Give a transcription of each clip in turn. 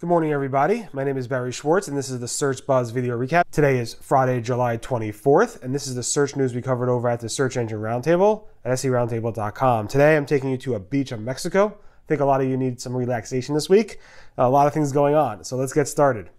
Good morning, everybody. My name is Barry Schwartz, and this is the Search Buzz video recap. Today is Friday, July 24th, and this is the search news we covered over at the Search Engine Roundtable at SERoundtable.com. Today, I'm taking you to a beach in Mexico. I think a lot of you need some relaxation this week. A lot of things going on, so let's get started.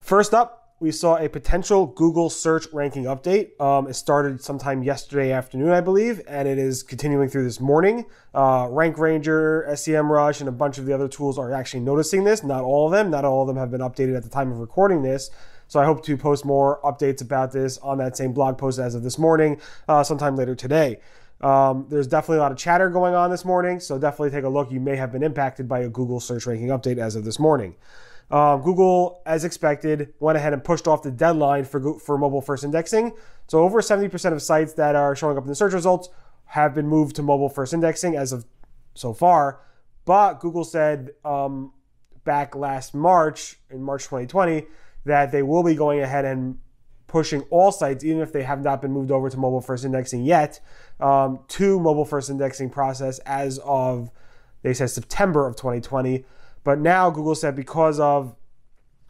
First up, we saw a potential Google search ranking update. It started sometime yesterday afternoon, I believe, and it is continuing through this morning. Rank Ranger, SEMrush, and a bunch of the other tools are actually noticing this. Not all of them. Not all of them have been updated at the time of recording this. So I hope to post more updates about this on that same blog post as of this morning, sometime later today. There's definitely a lot of chatter going on this morning, so definitely take a look. You may have been impacted by a Google search ranking update as of this morning. Google, as expected, went ahead and pushed off the deadline for mobile-first indexing. So over 70% of sites that are showing up in the search results have been moved to mobile-first indexing as of so far. But Google said back last March, in March 2020, that they will be going ahead and pushing all sites, even if they have not been moved over to mobile-first indexing yet, to mobile-first indexing process as of, they said, September of 2020. But now Google said because of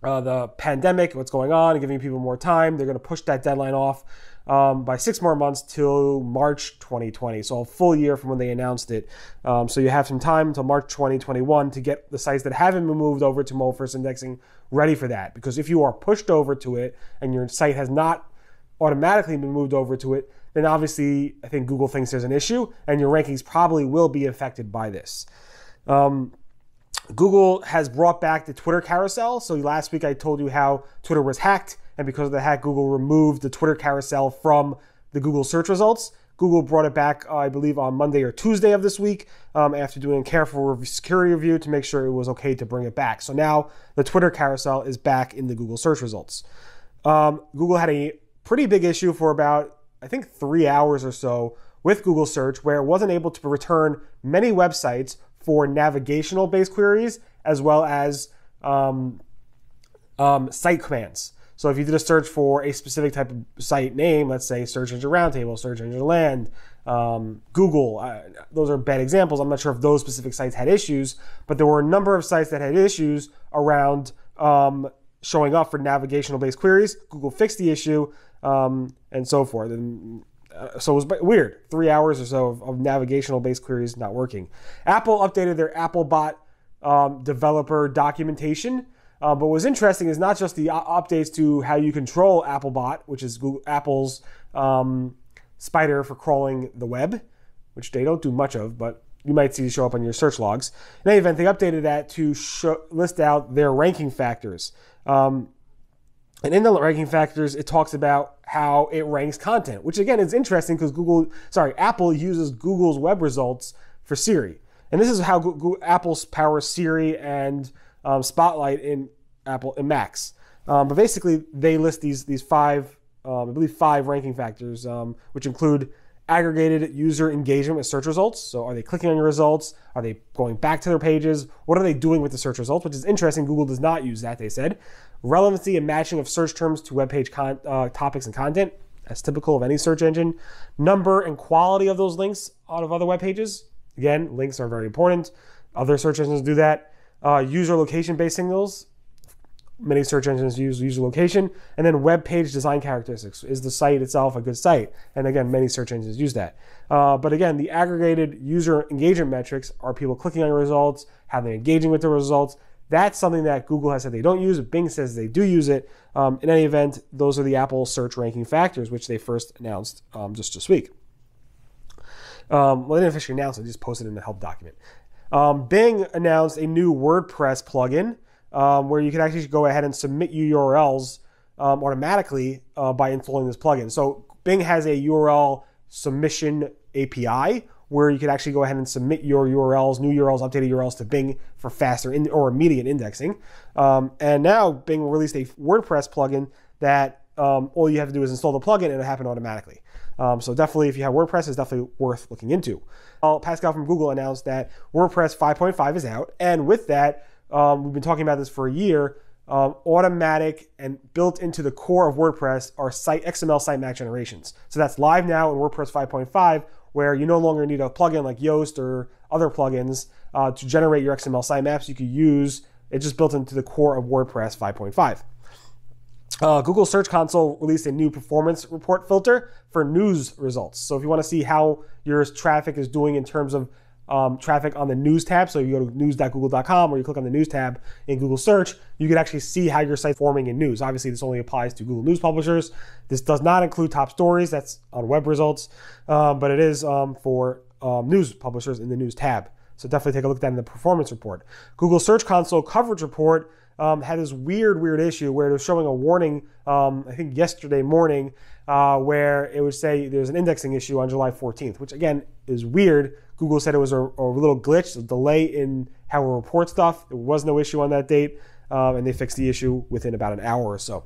the pandemic, what's going on, and giving people more time, they're going to push that deadline off by 6 more months till March 2020. So a full year from when they announced it. So you have some time until March 2021 to get the sites that haven't been moved over to mobile-first indexing ready for that. Because if you are pushed over to it and your site has not automatically been moved over to it, then obviously I think Google thinks there's an issue and your rankings probably will be affected by this. Google has brought back the Twitter carousel. So last week I told you how Twitter was hacked, and because of the hack, Google removed the Twitter carousel from the Google search results. Google brought it back, I believe, on Monday or Tuesday of this week after doing a careful security review to make sure it was okay to bring it back. So now the Twitter carousel is back in the Google search results. Google had a pretty big issue for about, I think, 3 hours or so with Google Search, where it wasn't able to return many websites for navigational-based queries, as well as site commands. So if you did a search for a specific type of site name, let's say Search Engine Roundtable, Search Engine Land, Google, those are bad examples. I'm not sure if those specific sites had issues, but there were a number of sites that had issues around showing up for navigational-based queries. Google fixed the issue and so forth. And, so it was weird, 3 hours or so of navigational-based queries not working. Apple updated their Applebot developer documentation. But what's interesting is not just the updates to how you control Applebot, which is Apple's spider for crawling the web, which they don't do much of, but you might see it show up on your search logs. In any event, they updated that to list out their ranking factors. And in the ranking factors, it talks about how it ranks content, which again is interesting because Apple uses Google's web results for Siri. And this is how Apple powers Siri and Spotlight in Apple and Macs. But basically, they list these five ranking factors, which include aggregated user engagement with search results. So are they clicking on your results? Are they going back to their pages? What are they doing with the search results? Which is interesting. Google does not use that, they said. Relevancy and matching of search terms to web page topics and content, as typical of any search engine. Number and quality of those links out of other web pages. Again, links are very important. Other search engines do that. User location-based signals. Many search engines use user location. And then web page design characteristics. Is the site itself a good site? And again, many search engines use that. But again, the aggregated user engagement metrics are people clicking on results, how they're engaging with the results. That's something that Google has said they don't use. Bing says they do use it. In any event, those are the Apple search ranking factors, which they first announced just this week. Well, they didn't officially announce it. They just posted it in the help document. Bing announced a new WordPress plugin, where you can actually go ahead and submit URLs automatically by installing this plugin. So Bing has a URL submission API where you can actually go ahead and submit your URLs, new URLs, updated URLs to Bing for faster or immediate indexing. And now Bing released a WordPress plugin that all you have to do is install the plugin and it'll happen automatically. So definitely, if you have WordPress, it's definitely worth looking into. Paul Pascual from Google announced that WordPress 5.5 is out, and with that, we've been talking about this for a year. Automatic and built into the core of WordPress are XML sitemap generations. So that's live now in WordPress 5.5, where you no longer need a plugin like Yoast or other plugins to generate your XML sitemaps. You could use it just built into the core of WordPress 5.5. Google Search Console released a new performance report filter for news results. So if you want to see how your traffic is doing in terms of traffic on the news tab, so if you go to news.google.com or you click on the news tab in Google Search, you can actually see how your site's forming in news. Obviously, this only applies to Google News publishers. This does not include top stories. That's on web results, but it is for news publishers in the news tab. So definitely take a look at that in the performance report. Google Search Console coverage report had this weird issue where it was showing a warning, I think yesterday morning, where it would say there's an indexing issue on July 14th, which again is weird. Google said it was a little glitch, a delay in how we report stuff. There was no issue on that date, and they fixed the issue within about an hour or so.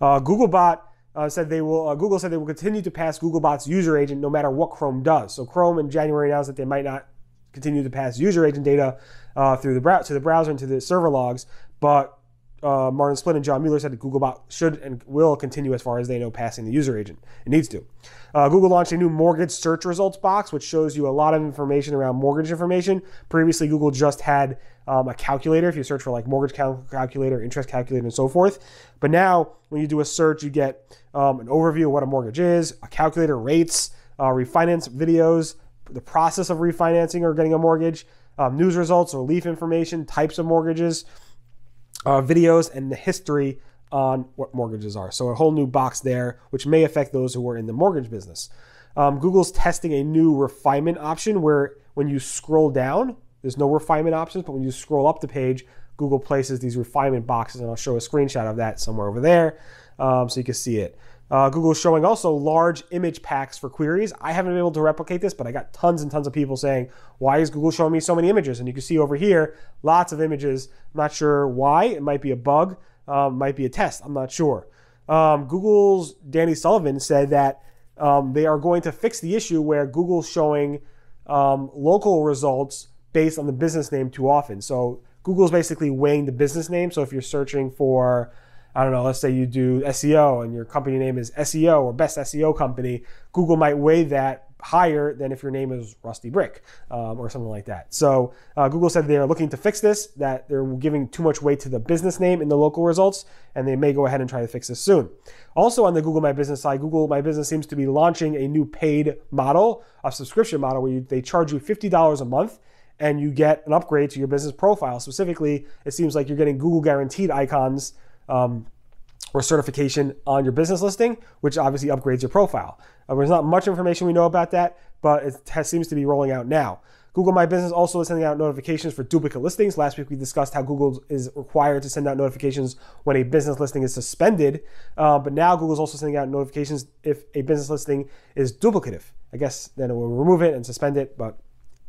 GoogleBot said they will. Google said they will continue to pass GoogleBot's user agent no matter what Chrome does. So Chrome in January announced that they might not continue to pass user agent data through to the browser and to the server logs, but Martin Splitt and John Mueller said that GoogleBot should and will continue, as far as they know, passing the user agent. It needs to. Google launched a new mortgage search results box, which shows you a lot of information around mortgage information. Previously, Google just had a calculator. If you search for like mortgage calculator, interest calculator, and so forth. But now when you do a search, you get an overview of what a mortgage is, a calculator, rates, refinance videos, the process of refinancing or getting a mortgage, news results, relief information, types of mortgages, videos, and the history on what mortgages are. So a whole new box there, which may affect those who are in the mortgage business. Google's testing a new refinement option where when you scroll down, there's no refinement options, but when you scroll up the page, Google places these refinement boxes, and I'll show a screenshot of that somewhere over there so you can see it. Google's showing also large image packs for queries. I haven't been able to replicate this, but I got tons and tons of people saying, why is Google showing me so many images? And you can see over here, lots of images. I'm not sure why. It might be a bug, might be a test. I'm not sure. Google's Danny Sullivan said that they are going to fix the issue where Google's showing local results based on the business name too often. So Google's basically weighing the business name. So if you're searching for, I don't know, let's say you do SEO and your company name is SEO or best SEO company, Google might weigh that higher than if your name is Rusty Brick or something like that. So Google said they are looking to fix this, that they're giving too much weight to the business name in the local results, and they may go ahead and try to fix this soon. Also on the Google My Business side, Google My Business seems to be launching a new paid model, a subscription model where they charge you $50 a month and you get an upgrade to your business profile. Specifically, it seems like you're getting Google guaranteed icons or certification on your business listing, which obviously upgrades your profile. There's not much information we know about that, but it seems to be rolling out now. Google My Business also is sending out notifications for duplicate listings. Last week we discussed how Google is required to send out notifications when a business listing is suspended, but now Google's also sending out notifications if a business listing is duplicative. I guess then it will remove it and suspend it, but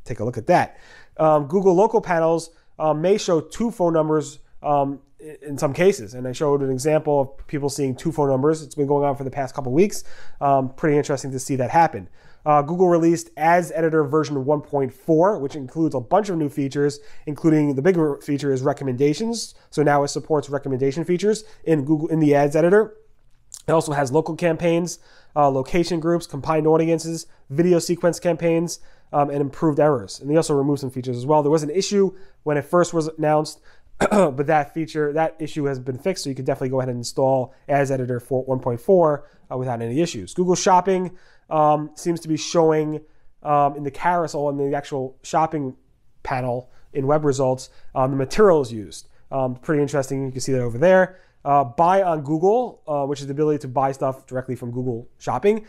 take a look at that. Google local panels may show two phone numbers in some cases, and I showed an example of people seeing two phone numbers. It's been going on for the past couple weeks. Pretty interesting to see that happen. Google released Ads Editor version 1.4, which includes a bunch of new features, including the big feature is recommendations. So now it supports recommendation features in Google in the Ads Editor. It also has local campaigns, location groups, combined audiences, video sequence campaigns, and improved errors. And they also removed some features as well. There was an issue when it first was announced, but that feature, that issue has been fixed, so you can definitely go ahead and install Ads Editor 1.4 without any issues. Google Shopping seems to be showing in the carousel and the actual shopping panel in web results the materials used. Pretty interesting. You can see that over there. Buy on Google, which is the ability to buy stuff directly from Google Shopping,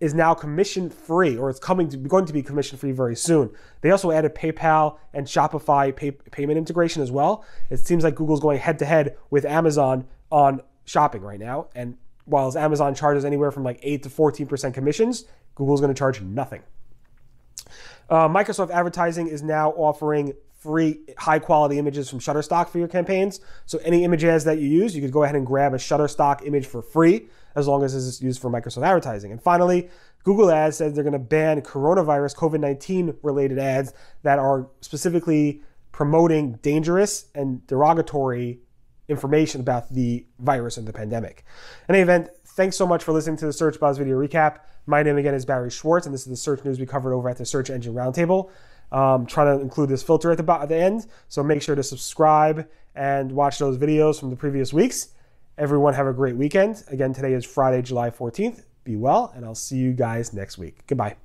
is now commission-free, or it's going to be commission-free very soon. They also added PayPal and Shopify payment integration as well. It seems like Google's going head-to-head with Amazon on shopping right now, and while Amazon charges anywhere from like 8 to 14% commissions, Google's going to charge nothing. Microsoft Advertising is now offering free high-quality images from Shutterstock for your campaigns. So any image ads that you use, you could go ahead and grab a Shutterstock image for free, as long as it's used for Microsoft Advertising. And finally, Google Ads says they're going to ban coronavirus, COVID-19 related ads that are specifically promoting dangerous and derogatory information about the virus and the pandemic. In any event, thanks so much for listening to the Search Buzz video recap. My name again is Barry Schwartz, and this is the search news we covered over at the Search Engine Roundtable. Try to include this filter at the end. So make sure to subscribe and watch those videos from the previous weeks. Everyone have a great weekend. Again, today is Friday, July 14th. Be well, and I'll see you guys next week. Goodbye.